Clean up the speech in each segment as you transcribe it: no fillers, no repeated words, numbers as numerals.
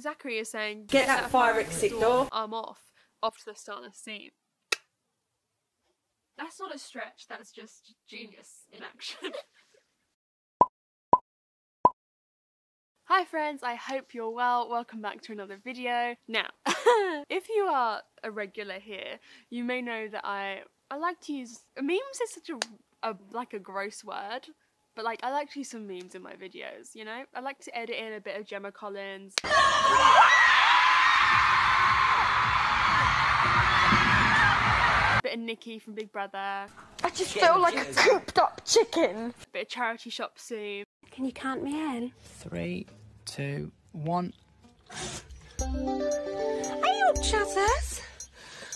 Zachary is saying, "Get that fire exit door. I'm off to the Starless Sea." That's not a stretch, that's just genius in action. Hi friends, I hope you're well. Welcome back to another video. Now, if you are a regular here, you may know that I like to use... memes is such a gross word, but like I like to use some memes in my videos, you know? I like to edit in a bit of Gemma Collins. Bit of Nikki from Big Brother. I just feel like a cooped up chicken. Bit of charity shop soon. Can you count me in? 3, 2, 1. Are you chatters?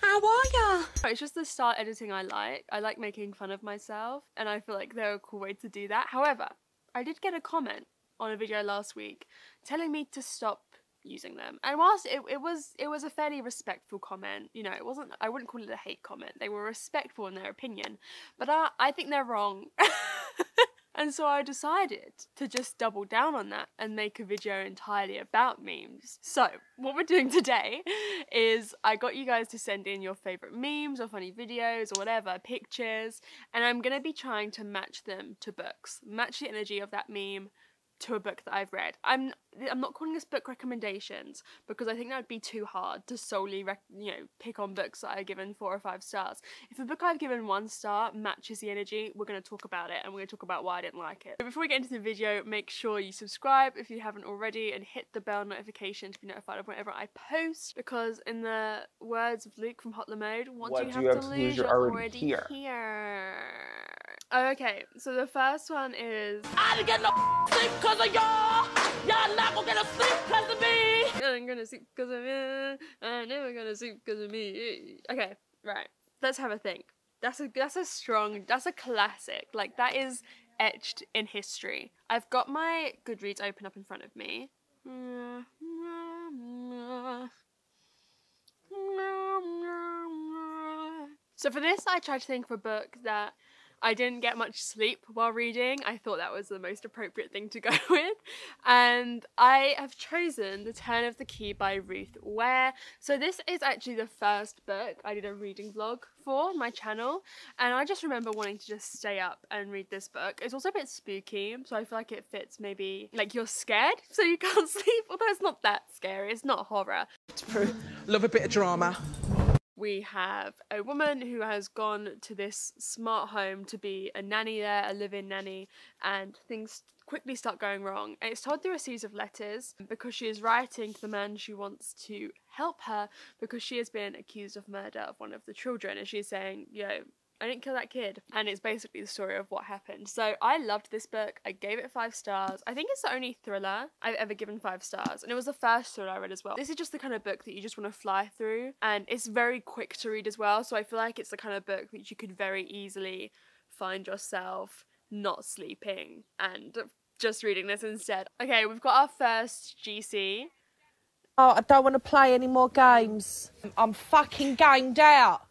How are ya? It's just the start editing I like. I like making fun of myself, and I feel like they're a cool way to do that. However, I did get a comment on a video last week telling me to stop using them, and whilst it was a fairly respectful comment, you know, it wasn't, I wouldn't call it a hate comment, they were respectful in their opinion, but I think they're wrong. And so I decided to just double down on that and make a video entirely about memes. So what we're doing today is I got you guys to send in your favourite memes or funny videos or whatever, pictures, and I'm going to be trying to match them to books, match the energy of that meme to a book that I've read. I'm not calling this book recommendations because I think that would be too hard to solely pick on books that I've given 4 or 5 stars. If a book I've given 1 star matches the energy, we're going to talk about it and we're going to talk about why I didn't like it. But before we get into the video, make sure you subscribe if you haven't already and hit the bell notification to be notified of whenever I post, because in the words of Luke from Hot Lamode, what do you have to lose? You're already here. Okay, so the first one is, I didn't get no sleep because of y'all. Y'all not gonna sleep because of me. I'm gonna sleep because of you. I'm never gonna sleep because of me. Okay, right. Let's have a think. That's a classic. Like, that is etched in history. I've got my Goodreads open up in front of me. So for this, I tried to think of a book that I didn't get much sleep while reading. I thought that was the most appropriate thing to go with. And I have chosen The Turn of the Key by Ruth Ware. So this is actually the first book I did a reading vlog for my channel, and I just remember wanting to just stay up and read this book. It's also a bit spooky, so I feel like it fits maybe like you're scared so you can't sleep, although it's not that scary, it's not horror. Love a bit of drama. We have a woman who has gone to this smart home to be a nanny there, a live-in nanny, and things quickly start going wrong. And it's told through a series of letters because she is writing to the man she wants to help her because she has been accused of murder of one of the children, and she's saying, yo, I didn't kill that kid. And it's basically the story of what happened. So I loved this book. I gave it 5 stars. I think it's the only thriller I've ever given 5 stars. And it was the first thriller I read as well. This is just the kind of book that you just want to fly through. And it's very quick to read as well. So I feel like it's the kind of book that you could very easily find yourself not sleeping and just reading this instead. Okay, we've got our first GC. Oh, I don't want to play any more games. I'm fucking gamed out.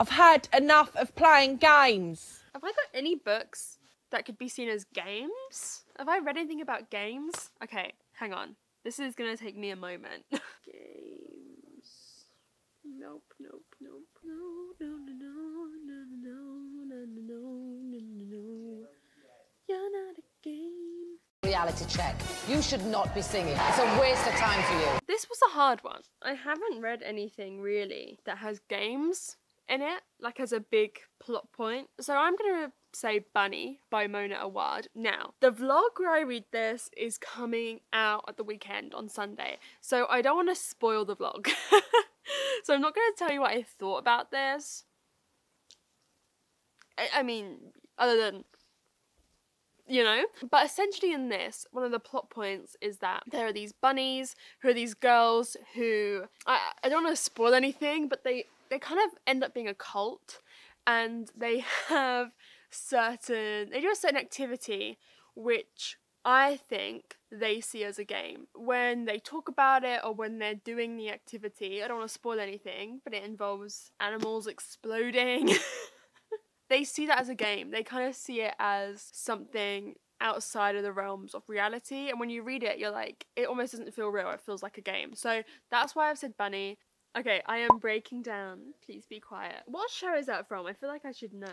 I've had enough of playing games. Have I got any books that could be seen as games? Have I read anything about games? Okay, hang on. This is gonna take me a moment. Games. Nope, nope, nope, no, no, no, no, no, no, no, no, no, no, no. You're not a game. Reality check. You should not be singing. It's a waste of time for you. This was a hard one. I haven't read anything really that has games in it, like as a big plot point. So I'm gonna say Bunny by Mona Awad. Now, the vlog where I read this is coming out at the weekend on Sunday, so I don't wanna spoil the vlog. So I'm not gonna tell you what I thought about this. I mean, other than, you know? But essentially in this, one of the plot points is that there are these bunnies, who are these girls who, I don't wanna spoil anything, but they kind of end up being a cult, and they have they do a certain activity which I think they see as a game. When they talk about it or when they're doing the activity, I don't want to spoil anything, but it involves animals exploding. They see that as a game. They kind of see it as something outside of the realms of reality, and when you read it, you're like, it almost doesn't feel real, it feels like a game. So that's why I've said Bunny. Okay, I am breaking down. Please be quiet. What show is that from? I feel like I should know.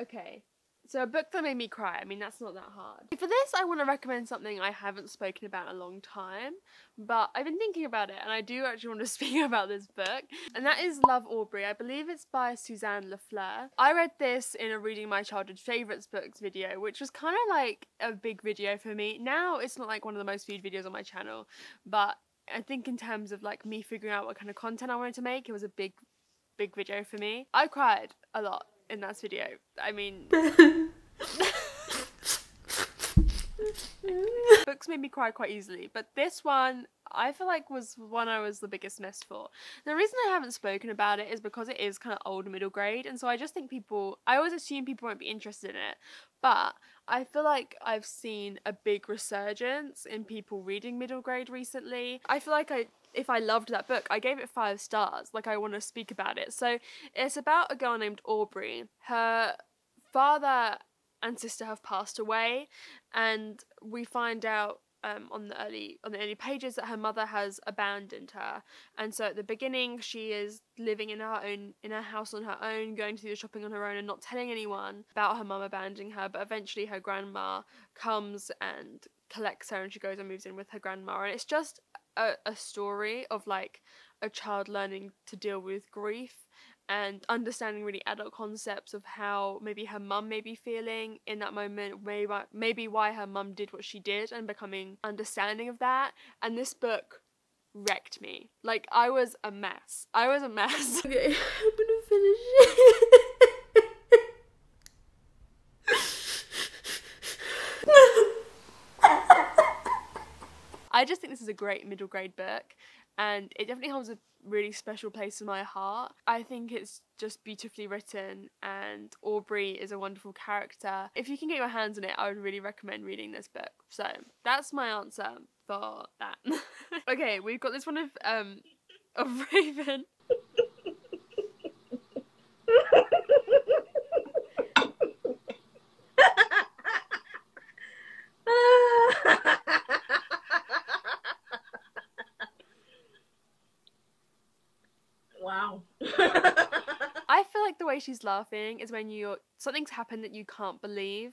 Okay, so a book that made me cry. I mean, that's not that hard. For this, I want to recommend something I haven't spoken about in a long time, but I've been thinking about it, and I do actually want to speak about this book, and that is Love Aubrey. I believe it's by Suzanne LaFleur. I read this in a Reading My Childhood Favourites books video, which was kind of like a big video for me. Now, it's not like one of the most viewed videos on my channel, but I think in terms of like me figuring out what kind of content I wanted to make, it was a big video for me. I cried a lot in that video. I mean, books made me cry quite easily, but this one I feel like was one I was the biggest mess for. The reason I haven't spoken about it is because it is kind of old middle grade, and so I just think people, I always assume people won't be interested in it, but I feel like I've seen a big resurgence in people reading middle grade recently. I feel like if I loved that book, I gave it 5 stars. Like, I want to speak about it. So it's about a girl named Aubrey. Her father and sister have passed away, and we find out on the early pages that her mother has abandoned her. And so at the beginning, she is living in her house on her own, going to do the shopping on her own, and not telling anyone about her mum abandoning her. But eventually, her grandma comes and collects her, and she goes and moves in with her grandma. And it's just a story of like a child learning to deal with grief and understanding really adult concepts of how maybe her mum may be feeling in that moment, maybe why her mum did what she did, and becoming understanding of that. And this book wrecked me. Like, I was a mess. Okay, I'm gonna finish it. I just think this is a great middle grade book, and it definitely holds a really special place in my heart. I think it's just beautifully written, and Aubrey is a wonderful character. If you can get your hands on it, I would really recommend reading this book. So that's my answer for that. Okay, we've got this one of Raven. Wow. I feel like the way she's laughing is when something's happened that you can't believe,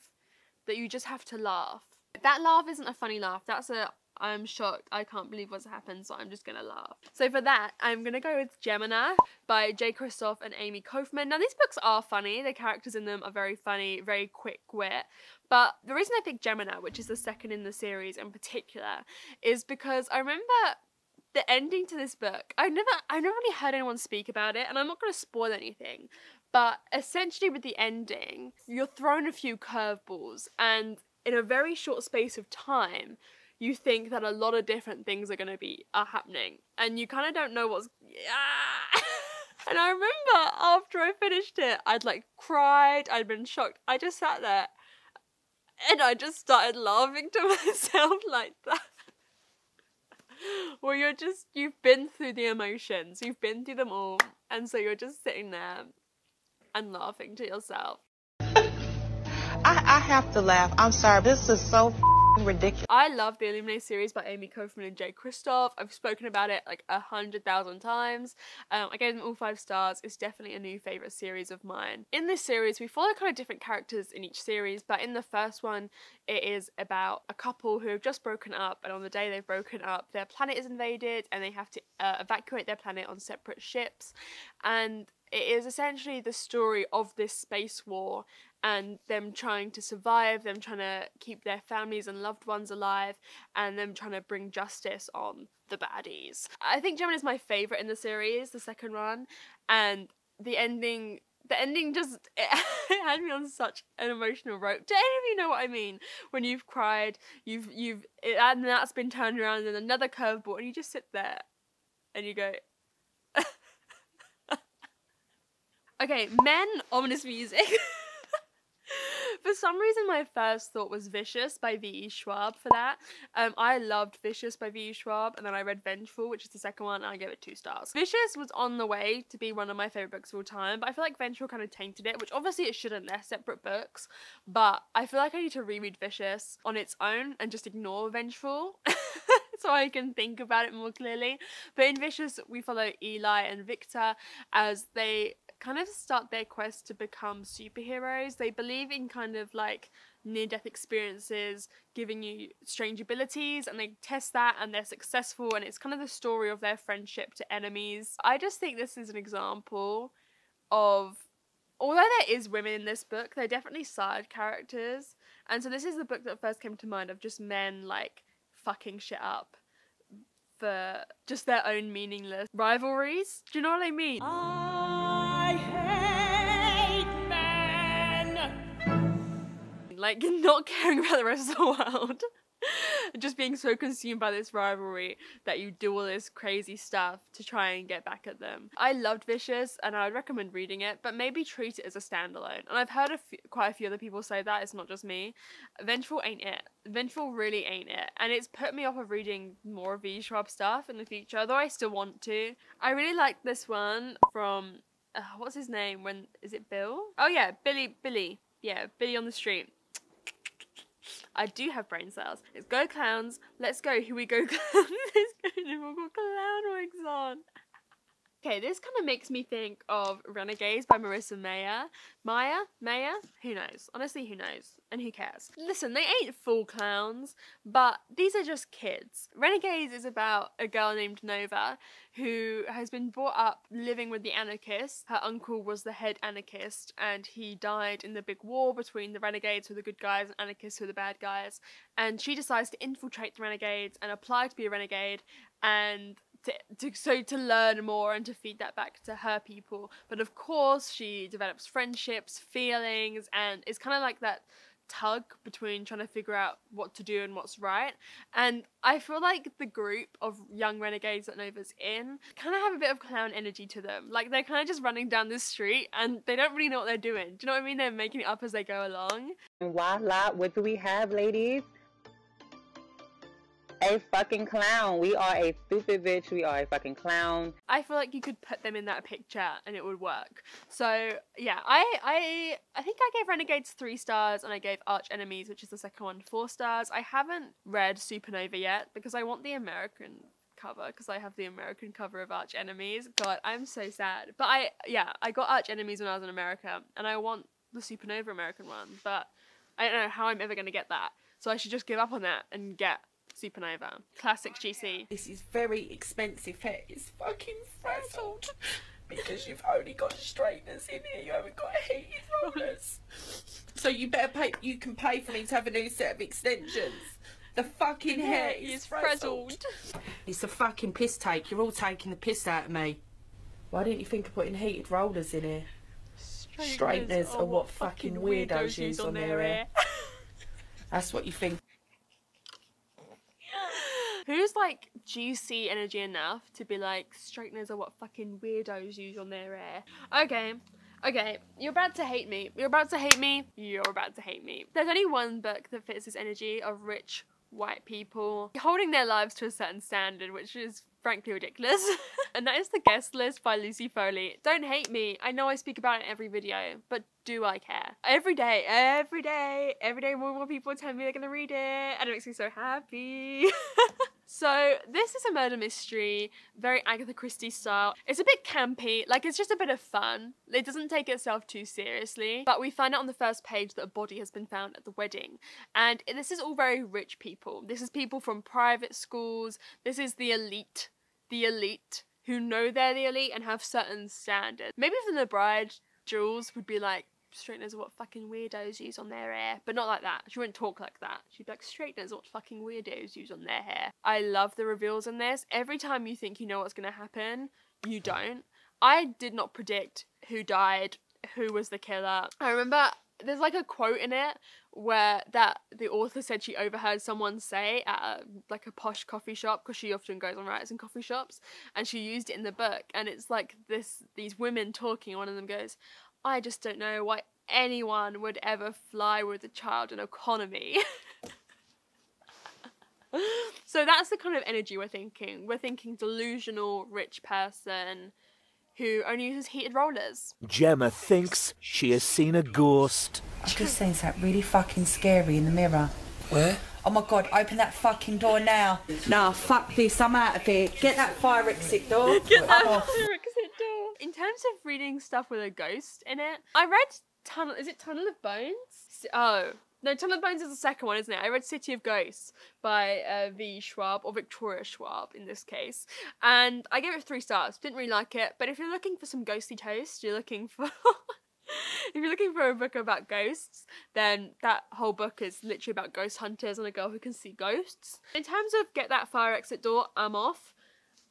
that you just have to laugh. That laugh isn't a funny laugh, that's a I'm shocked, I can't believe what's happened, so I'm just gonna laugh. So for that, I'm gonna go with Gemini by Jay Kristoff and Amie Kaufman. Now, these books are funny, the characters in them are very funny, very quick wit, but the reason I picked Gemini, which is the second in the series in particular, is because I remember the ending to this book. I've never really heard anyone speak about it, and I'm not going to spoil anything, but essentially with the ending, you're thrown a few curveballs, and in a very short space of time, you think that a lot of different things are going to are happening, and you kind of don't know what's... Ah! And I remember after I finished it, I'd like cried, I'd been shocked, I just sat there, and I just started laughing to myself like that. Well, you've been through the emotions, you've been through them all, and so you're just sitting there and laughing to yourself. I have to laugh. I'm sorry, this is so ridiculous. I love the Illuminae series by Amie Kaufman and Jay Kristoff. I've spoken about it like 100,000 times. I gave them all 5 stars. It's definitely a new favourite series of mine. In this series, we follow kind of different characters in each series, but in the first one, it is about a couple who have just broken up, and on the day they've broken up, their planet is invaded, and they have to evacuate their planet on separate ships. And it is essentially the story of this space war and them trying to survive, them trying to keep their families and loved ones alive, and them trying to bring justice on the baddies. I think Gemini is my favourite in the series, the second one, and the ending just, it had me on such an emotional rope. Do any of you know what I mean? When you've cried, and that's been turned around and another curveball, and you just sit there and you go... Okay, men, ominous music. For some reason, my first thought was Vicious by V.E. Schwab for that. I loved Vicious by V.E. Schwab, and then I read Vengeful, which is the second one, and I gave it 2 stars. Vicious was on the way to be one of my favourite books of all time, but I feel like Vengeful kind of tainted it, which obviously it shouldn't, they're separate books, but I feel like I need to reread Vicious on its own and just ignore Vengeful. So I can think about it more clearly. But in Vicious, we follow Eli and Victor as they kind of start their quest to become superheroes. They believe in kind of like near-death experiences giving you strange abilities, and they test that and they're successful, and it's kind of the story of their friendship to enemies. I just think this is an example of, although there is women in this book, they're definitely side characters. And so this is the book that first came to mind of just men like fucking shit up for just their own meaningless rivalries. Do you know what I mean? I hate men! Like, not caring about the rest of the world. Just being so consumed by this rivalry that you do all this crazy stuff to try and get back at them. I loved Vicious and I would recommend reading it, but maybe treat it as a standalone. And I've heard quite a few other people say that, it's not just me. Vengeful ain't it. Vengeful really ain't it. And it's put me off of reading more V.E. Schwab stuff in the future, though I still want to. I really liked this one from, what's his name? When, is it Bill? Oh yeah, Billy. Yeah, Billy on the Street. I do have brain cells. It's Go Clowns. Let's go. Here we go, clowns. Let's go. Clown wigs on. Okay, this kind of makes me think of Renegades by Marissa Meyer. Meyer? Who knows? Honestly, who knows? And who cares? Listen, they ain't full clowns, but these are just kids. Renegades is about a girl named Nova who has been brought up living with the anarchists. Her uncle was the head anarchist, and he died in the big war between the Renegades, who are the good guys, and anarchists, who are the bad guys. And she decides to infiltrate the Renegades and apply to be a renegade, and to learn more and to feed that back to her people. But of course she develops friendships, feelings, and it's kind of like that tug between trying to figure out what to do and what's right. And I feel like the group of young renegades that Nova's in kind of have a bit of clown energy to them. Like, they're kind of just running down this street and they don't really know what they're doing. Do you know what I mean? They're making it up as they go along. What do we have, ladies? A fucking clown. We are a stupid bitch. We are a fucking clown. I feel like you could put them in that picture and it would work. So yeah, I think I gave Renegades 3 stars and I gave Arch Enemies, which is the second one, 4 stars. I haven't read Supernova yet because I want the American cover, because I have the American cover of Arch Enemies. God, I'm so sad. But I got Arch Enemies when I was in America and I want the Supernova American one, but I don't know how I'm ever going to get that. So I should just give up on that and get Supernova. Classic GC. This is very expensive hair. It's fucking frazzled because you've only got straighteners in here. You haven't got heated rollers. So you better pay. You can pay for me to have a new set of extensions. The fucking hair is frazzled. It's a fucking piss take. You're all taking the piss out of me. Why didn't you think of putting heated rollers in here? Straighteners are what fucking weirdos use on their hair. That's what you think. Who's like juicy energy enough to be like, straighteners are what fucking weirdos use on their hair? Okay, you're about to hate me. There's only one book that fits this energy of rich white people holding their lives to a certain standard, which is frankly ridiculous. And that is The Guest List by Lucy Foley. Don't hate me. I know I speak about it in every video, but do I care? Every day more people tell me they're gonna read it, and it makes me so happy. So this is a murder mystery, very Agatha Christie style. It's a bit campy, like it's just a bit of fun. It doesn't take itself too seriously, but we find out on the first page that a body has been found at the wedding. And this is all very rich people. This is people from private schools. This is the elite who know they're the elite and have certain standards. Maybe from the bride, Jules would be like, straighteners are what fucking weirdos use on their hair, but not like that. She wouldn't talk like that. She'd be like, straighteners are what fucking weirdos use on their hair. I love the reveals in this. Every time you think you know what's gonna happen, you don't. I did not predict who died, who was the killer. I remember there's like a quote in it where that the author said she overheard someone say at like a posh coffee shop, because she often goes on rides in coffee shops, and she used it in the book. And it's like these women talking, one of them goes, I just don't know why anyone would ever fly with a child in economy. So that's the kind of energy we're thinking. We're thinking delusional, rich person who only uses heated rollers. Gemma thinks she has seen a ghost. I've just seen something really fucking scary in the mirror. Where? Oh my God, open that fucking door now. Nah, fuck this, I'm out of here. Get that fire exit door. Get that fire exit door. In terms of reading stuff with a ghost in it, I read Tunnel, is it Tunnel of Bones? Oh. No, Tunnel of Bones is the second one, isn't it? I read City of Ghosts by V.E. Schwab, or Victoria Schwab in this case. And I gave it 3 stars. Didn't really like it. But if you're looking for some ghostly toast, you're looking for... if you're looking for a book about ghosts, then that whole book is literally about ghost hunters and a girl who can see ghosts. In terms of get that fire exit door, I'm off.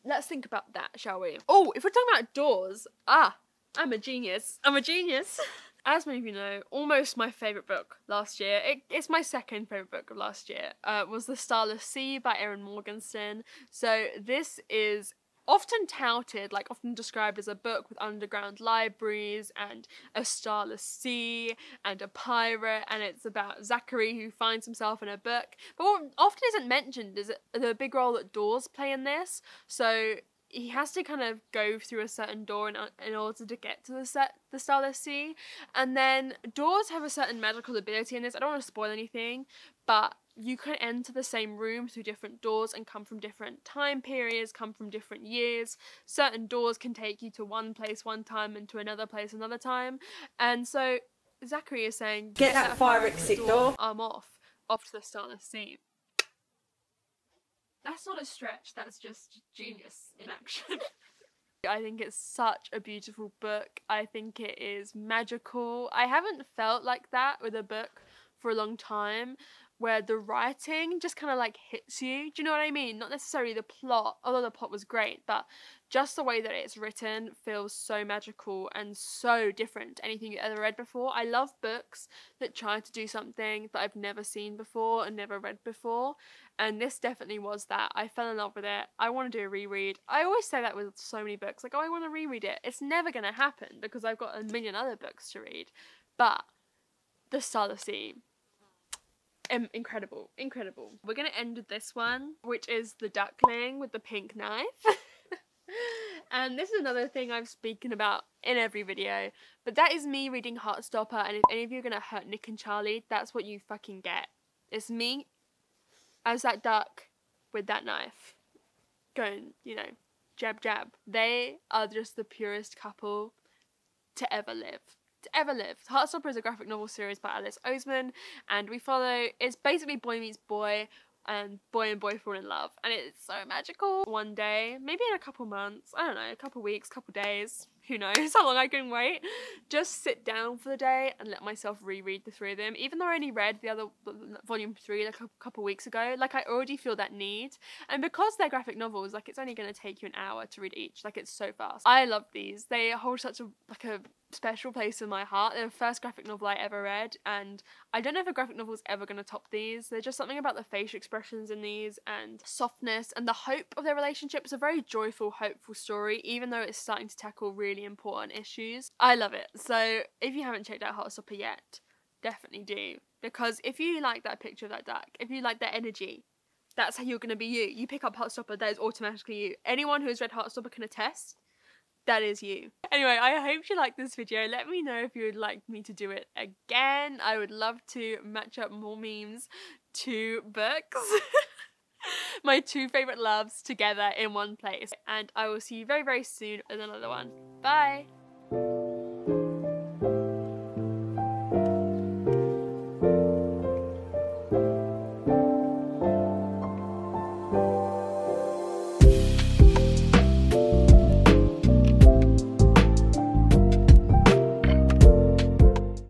Let's think about that, shall we? Oh, if we're talking about doors, I'm a genius. I'm a genius. As many of you know, almost my favourite book last year, it's my second favourite book of last year, was The Starless Sea by Erin Morgenstern. So this is often touted, like often described as a book with underground libraries and a starless sea and a pirate, and it's about Zachary who finds himself in a book. But what often isn't mentioned is the big role that doors play in this. So he has to kind of go through a certain door in order to get to the Starless Sea. And then doors have a certain magical ability in this. I don't want to spoil anything, but you can enter the same room through different doors and come from different time periods, come from different years. Certain doors can take you to one place one time and to another place another time. And so Zachary is saying, get that fire exit door. I'm off to the Starless Sea. That's not a stretch, that's just genius in action. I think it's such a beautiful book. I think it is magical. I haven't felt like that with a book for a long time, where the writing just kind of like hits you. Do you know what I mean? Not necessarily the plot, although the plot was great, but just the way that it's written feels so magical and so different to anything you've ever read before. I love books that try to do something that I've never seen before and never read before, and this definitely was that. I fell in love with it. I want to do a reread. I always say that with so many books, like, oh, I want to reread it. It's never going to happen because I've got a million other books to read, but The Starless Sea. Incredible, incredible. We're gonna end with this one, which is The Duckling with the Pink Knife. And this is another thing I'm speaking about in every video, but that is me reading Heartstopper, and if any of you are gonna hurt Nick and Charlie, that's what you fucking get. It's me as that duck with that knife going, you know, jab jab. They are just the purest couple to ever live. Heartstopper is a graphic novel series by Alice Oseman, and we follow, it's basically boy meets boy, and boy and boy fall in love, and it's so magical. One day, maybe in a couple months, I don't know, a couple weeks, couple days, who knows how long I can wait, just sit down for the day and let myself reread the 3 of them. Even though I only read the other volume 3 like a couple weeks ago, like I already feel that need. And because they're graphic novels, like it's only going to take you an hour to read each, like it's so fast. I love these. They hold such a like a special place in my heart. They're the first graphic novel I ever read, and I don't know if a graphic novel is ever going to top these. There's just something about the facial expressions in these and softness and the hope of their relationship. It's a very joyful, hopeful story, even though it's starting to tackle really important issues. I love it. So if you haven't checked out Heartstopper yet, definitely do, because if you like that picture of that duck, if you like that energy, that's how you're going to be you. You pick up Heartstopper, that is automatically you. Anyone who has read Heartstopper can attest that is you. Anyway, I hope you liked this video. Let me know if you would like me to do it again. I would love to match up more memes to books. My 2 favourite loves together in one place. And I will see you very, very soon with another one. Bye!